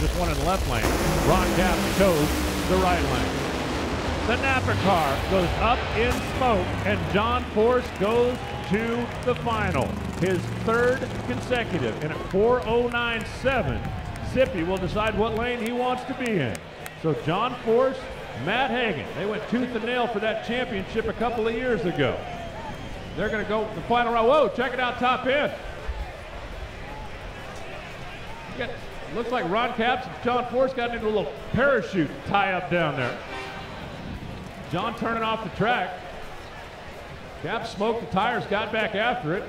just one in the left lane. Ron Capps chose the right lane. The Napa car goes up in smoke, and John Force goes to the final. His third consecutive, and at 4:09.7, Sippy will decide what lane he wants to be in. So John Force, Matt Hagen, they went tooth and nail for that championship a couple of years ago. They're going to go the final round. Whoa, check it out, top end. Looks like Ron Capps and John Force got into a little parachute tie-up down there. John turning off the track. Capps smoked the tires, got back after it.